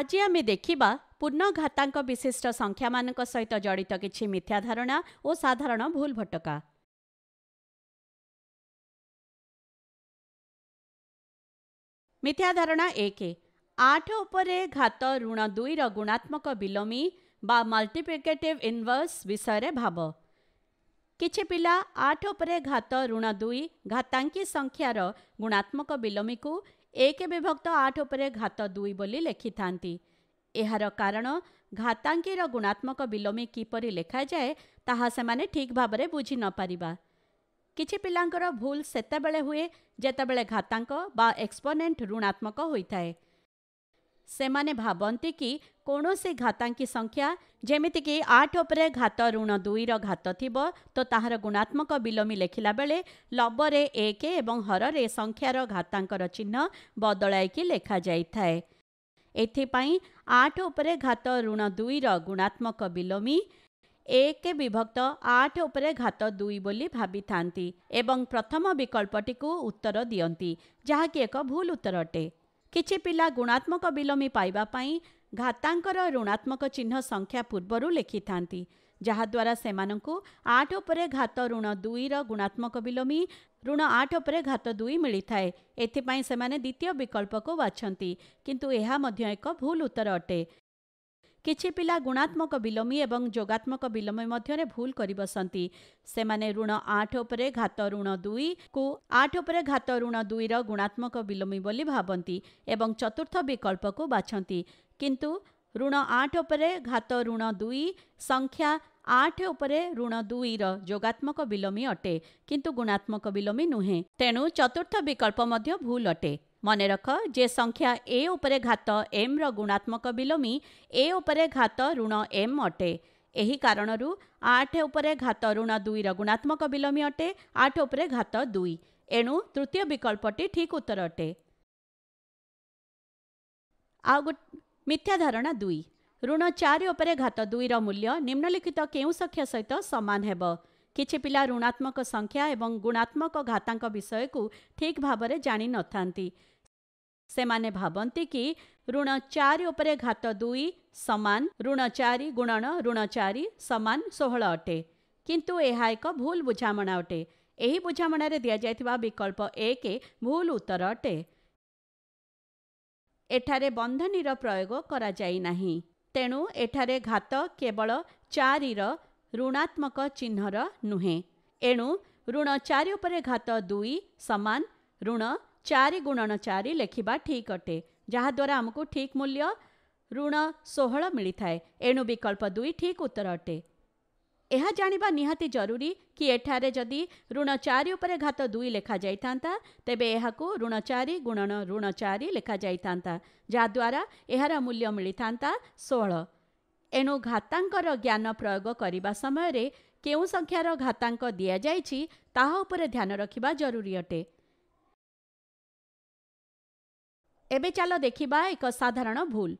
आज आमे देखिबा पूर्णघातांक विशिष्ट संख्या मानक सहित जड़ित किछि मिथ्या धारणा और साधारण भूल भटका। मिथ्या धारणा 1। 8 उपरे घात ऋण 2 रो गुणात्मक विलोमी बा मल्टीप्लिकेटिव इनवर्स विषय रे भाव। किछि पिला 8 उपरे घात ऋण 2 घातांकी संख्यार गुणात्मक विलोमी को 1/8 उपरे घात 2 बोली लेखि थांती। एहार कारण घातांकी रो गुणात्मक विलोमी किपरि लेखा जाए ताहा सेमाने ठीक भाबरे बुझी न पारिबा। किछि पिलांकर भूल सेतेबेले हुए जेतेबेले घातांक बा एक्सपोनेंट ऋणात्मक होइथाए। सेमाने भावंती कि कोनोसी घातांकी संख्या जेमिति कि 8 उपरे घात ऋण 2 रो घात थिबो तो ताहार गुणात्मक विलोमी लेखिला बेले लबरे 1 एवं हररे संख्यार घातांकर चिन्ह बदलाय कि लेखा जाइथाए। एथिपाई 8 उपरे घात ऋण 2 रो गुणात्मक विलोमी 1/8 उपरे घात 2 बोली भाबी थांती एवं प्रथम विकल्पटी को उत्तर दियंती, जहा कि एक भूल उत्तर अटे। किछि पिला गुणात्मक विलोमी पाइबा पाई घातांकर ऋणात्मक चिन्ह संख्या पूर्वरु लेखि थांती, जहा द्वारा सेमानंकु 8 उपरे घात ऋण 2 रो गुणात्मक विलोमी ऋण 8 उपरे घात 2 मिलिथाए। एथिपाई सेमाने द्वितीय विकल्प को वाछंती, किंतु एहा मध्य एक भूल उत्तर अटे। किछि पिला गुणात्मक विलोमी एवं जोगात्मक विलोमी मध्यरे भूल करि बसंती। सेमाने ऋण 8 उपरे घात ऋण 2 को 8 उपरे घात ऋण 2 रो गुणात्मक विलोमी बोली भाबंती एवं चतुर्थ विकल्प को बाछंती, किंतु ऋण 8 उपरे घात ऋण 2 संख्या 8 उपरे ऋण 2 रो जोगात्मक विलोमी अटे, किंतु गुणात्मक विलोमी नुहे, तेणु चतुर्थ विकल्प मध्य भूल अटे। मने रख जे संख्या ए उपरे घात एम रो गुणात्मक विलोमी ए उपरे घात ऋण एम अटे। एही कारणरू 8 उपरे घात ऋण 2 रो गुणात्मक विलोमी अटे 8 उपरे घात 2, एणु तृतीय विकल्पटी ठीक उत्तर अटे। मिथ्या धारणा 2। ऋण 4 उपरे घात 2 रो मूल्य निम्नलिखित केउ संख्या सहित समान हेबो। किछि पिला ऋणात्मक संख्या एवं गुणात्मक घातांक विषय को ठीक भाबरे जानि न थांती। सेमाने भावंती कि ऋण 4 उपरे घात 2 समान ऋण 4 गुणन ऋण 4 समान 16 अटे, किंतु एहा एक भूल बुझामणा अटे। एही बुझामणारे दिया जायथिबा विकल्प 1 भूल उत्तर अटे। एठारे बंधनीर प्रयोग करा जाय नाही, तेणु एठारे घात केवल 4 रो ऋणात्मक चिन्हर नुहे, एणु ऋण 4 उपरे घात 2 समान ऋण 4 गुणन 4 लेखिबा ठीक अटे, जहा द्वारा हमको ठीक मूल्य ऋण 16 मिलिथाए। एणु विकल्प 2 ठीक उत्तर अटे। यह जानिबा निहाती जरूरी कि एठारे जदि ऋण 4 उपरे घात 2 लेखा जाइथांता तेबे एहाकू ऋण 4 गुणन ऋण 4 लेखा जाइथांता, जहा द्वारा एहार मूल्य मिलिथांता 16। एणु घातांकर ज्ञान प्रयोग करने समय रे केउ संख्यार घातांक दिया जायछि ताहा उपरे ध्यान रखिबा जरूरी अटे। एबे चलो देखिबा एक साधारण भूल।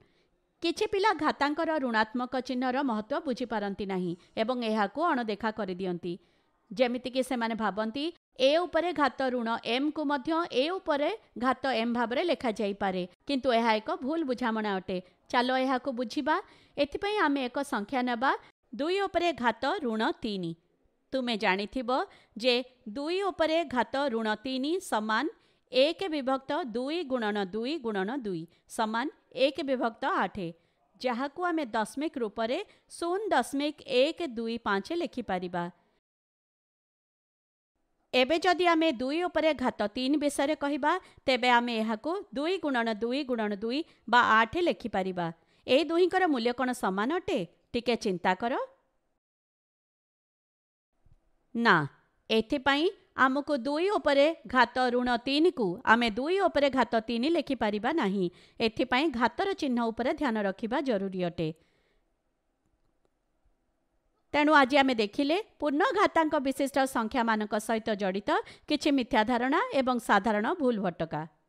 किछि पिला घातांकर ऋणात्मक चिन्हर महत्व बुझी पारंती नाही एवं एहाकू अणदेखा करि दियंती। जेमिति कि सेमाने भाबंती ए उपरे घात ऋण एम को मध्य ए उपरे घात एम भाबरे लेखा जाई पारे, किंतु एहा एक भूल बुझामणा अटे। चलो एहाकू बुझिबा। एथिपाई आमे एक संख्या नेबा 2 उपरे घात ऋण 3। तुमे जानिथिबो जे 2 उपरे घात ऋण 3 समान 1/2 गुणन 2 गुणन 2 समान 1/8, जहाकू आमे दशमिक रूपरे 0.125 लेखिपारिबा। एबे जदि आमे 2 उपरे घात 3 विषय कहिबा तेबे आमे एहाकू 2 गुणन 2 गुणन 2 बा 8 लेखिपारिबा। ए दुहींकर मूल्य कौन समान अटे? टिके चिंता कर ना। एथिपाई आमको 2 उपरे घात ऋण 3 को आमे 2 उपरे घात 3 लेखिपारिबा नहीं, एथिपाई घातर चिन्ह उपरे ध्यान रखिबा जरूरी अटे। तेणु आज आमे देखिले पूर्णघातांक विशिष्ट संख्या मानक सहित जड़ित किछि मिथ्या धारणा एवं साधारण भूल भटका।